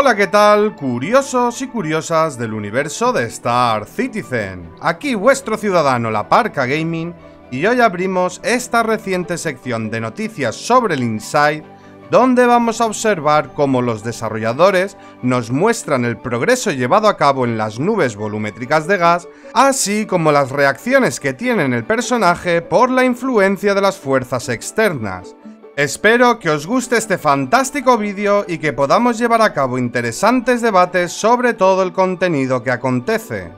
Hola, ¿qué tal, curiosos y curiosas del universo de Star Citizen? Aquí vuestro ciudadano La Parca Gaming, y hoy abrimos esta reciente sección de noticias sobre el Inside, donde vamos a observar cómo los desarrolladores nos muestran el progreso llevado a cabo en las nubes volumétricas de gas, así como las reacciones que tiene el personaje por la influencia de las fuerzas externas. Espero que os guste este fantástico vídeo y que podamos llevar a cabo interesantes debates sobre todo el contenido que acontece.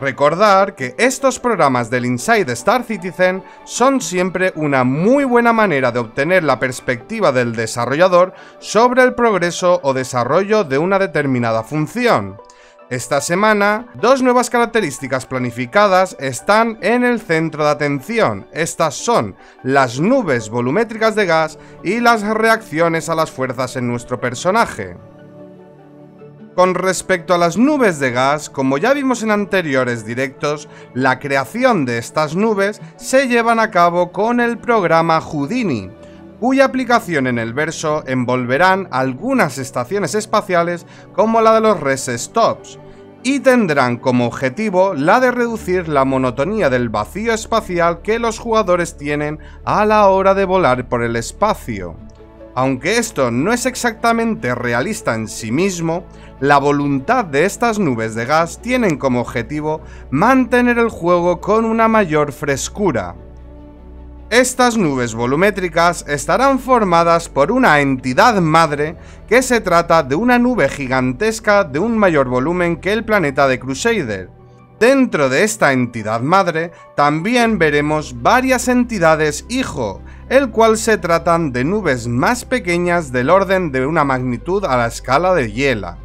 Recordar que estos programas del Inside Star Citizen son siempre una muy buena manera de obtener la perspectiva del desarrollador sobre el progreso o desarrollo de una determinada función. Esta semana, dos nuevas características planificadas están en el centro de atención. Estas son las nubes volumétricas de gas y las reacciones a las fuerzas en nuestro personaje. Con respecto a las nubes de gas, como ya vimos en anteriores directos, la creación de estas nubes se llevan a cabo con el programa Houdini, cuya aplicación en el verso envolverán algunas estaciones espaciales como la de los Res Stops, y tendrán como objetivo la de reducir la monotonía del vacío espacial que los jugadores tienen a la hora de volar por el espacio. Aunque esto no es exactamente realista en sí mismo, la voluntad de estas nubes de gas tienen como objetivo mantener el juego con una mayor frescura. Estas nubes volumétricas estarán formadas por una entidad madre que se trata de una nube gigantesca de un mayor volumen que el planeta de Crusader. Dentro de esta entidad madre también veremos varias entidades hijo, el cual se tratan de nubes más pequeñas del orden de una magnitud a la escala de Yela.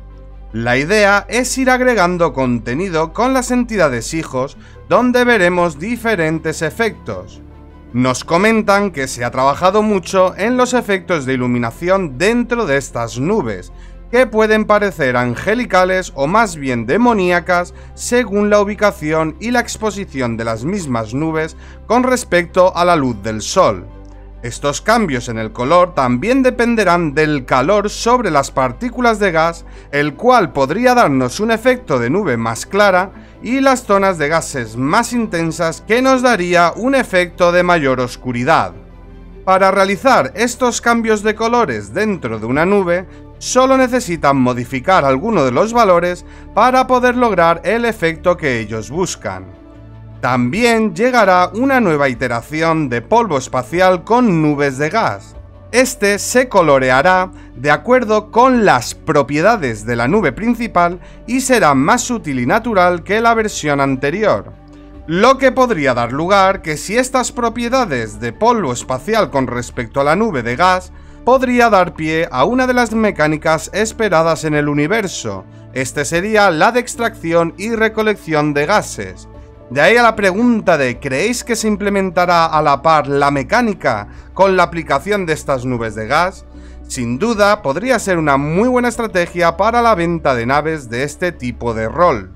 La idea es ir agregando contenido con las entidades hijos donde veremos diferentes efectos. Nos comentan que se ha trabajado mucho en los efectos de iluminación dentro de estas nubes, que pueden parecer angelicales o más bien demoníacas según la ubicación y la exposición de las mismas nubes con respecto a la luz del sol. Estos cambios en el color también dependerán del calor sobre las partículas de gas, el cual podría darnos un efecto de nube más clara y las zonas de gases más intensas que nos daría un efecto de mayor oscuridad. Para realizar estos cambios de colores dentro de una nube, solo necesitan modificar alguno de los valores para poder lograr el efecto que ellos buscan. También llegará una nueva iteración de polvo espacial con nubes de gas. Este se coloreará de acuerdo con las propiedades de la nube principal y será más sutil y natural que la versión anterior, lo que podría dar lugar que si estas propiedades de polvo espacial con respecto a la nube de gas podría dar pie a una de las mecánicas esperadas en el universo. Este sería la de extracción y recolección de gases. De ahí a la pregunta de ¿creéis que se implementará a la par la mecánica con la aplicación de estas nubes de gas? Sin duda podría ser una muy buena estrategia para la venta de naves de este tipo de rol.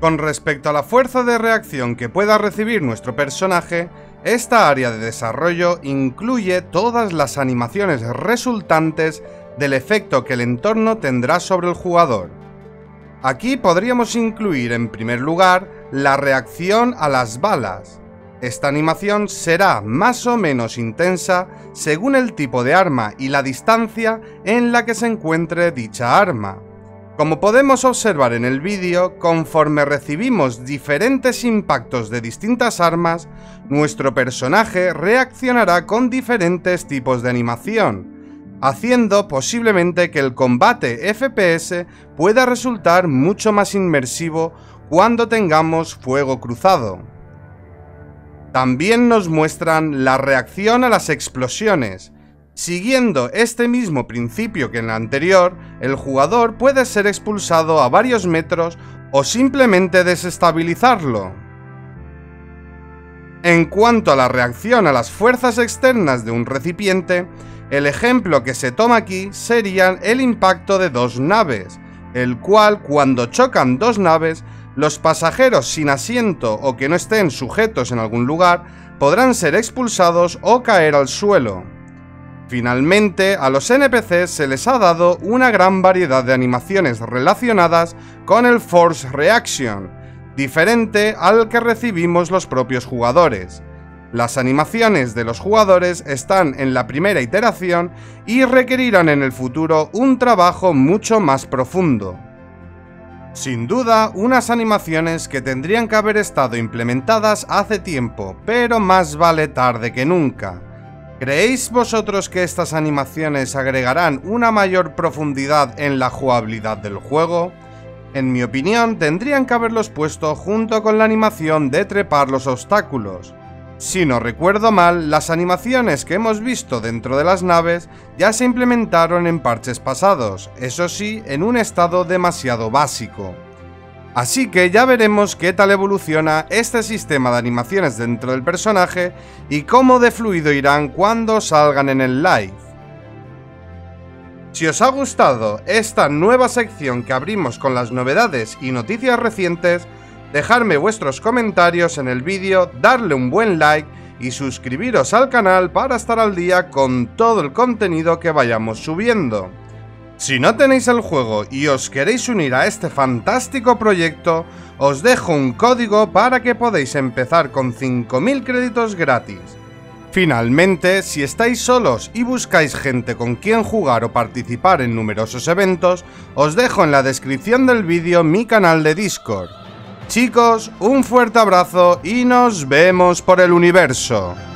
Con respecto a la fuerza de reacción que pueda recibir nuestro personaje, esta área de desarrollo incluye todas las animaciones resultantes del efecto que el entorno tendrá sobre el jugador. Aquí podríamos incluir en primer lugar la reacción a las balas. Esta animación será más o menos intensa según el tipo de arma y la distancia en la que se encuentre dicha arma. Como podemos observar en el vídeo, conforme recibimos diferentes impactos de distintas armas, nuestro personaje reaccionará con diferentes tipos de animación, haciendo posiblemente que el combate FPS pueda resultar mucho más inmersivo cuando tengamos fuego cruzado. También nos muestran la reacción a las explosiones. Siguiendo este mismo principio que en el anterior, el jugador puede ser expulsado a varios metros o simplemente desestabilizarlo. En cuanto a la reacción a las fuerzas externas de un recipiente, el ejemplo que se toma aquí sería el impacto de dos naves, el cual cuando chocan dos naves, los pasajeros sin asiento o que no estén sujetos en algún lugar podrán ser expulsados o caer al suelo. Finalmente, a los NPCs se les ha dado una gran variedad de animaciones relacionadas con el Force Reaction, diferente al que recibimos los propios jugadores. Las animaciones de los jugadores están en la primera iteración y requerirán en el futuro un trabajo mucho más profundo. Sin duda, unas animaciones que tendrían que haber estado implementadas hace tiempo, pero más vale tarde que nunca. ¿Creéis vosotros que estas animaciones agregarán una mayor profundidad en la jugabilidad del juego? En mi opinión, tendrían que haberlos puesto junto con la animación de trepar los obstáculos. Si no recuerdo mal, las animaciones que hemos visto dentro de las naves ya se implementaron en parches pasados, eso sí, en un estado demasiado básico. Así que ya veremos qué tal evoluciona este sistema de animaciones dentro del personaje y cómo de fluido irán cuando salgan en el live. Si os ha gustado esta nueva sección que abrimos con las novedades y noticias recientes, dejadme vuestros comentarios en el vídeo, darle un buen like y suscribiros al canal para estar al día con todo el contenido que vayamos subiendo. Si no tenéis el juego y os queréis unir a este fantástico proyecto, os dejo un código para que podáis empezar con 5000 créditos gratis. Finalmente, si estáis solos y buscáis gente con quien jugar o participar en numerosos eventos, os dejo en la descripción del vídeo mi canal de Discord. Chicos, un fuerte abrazo y nos vemos por el universo.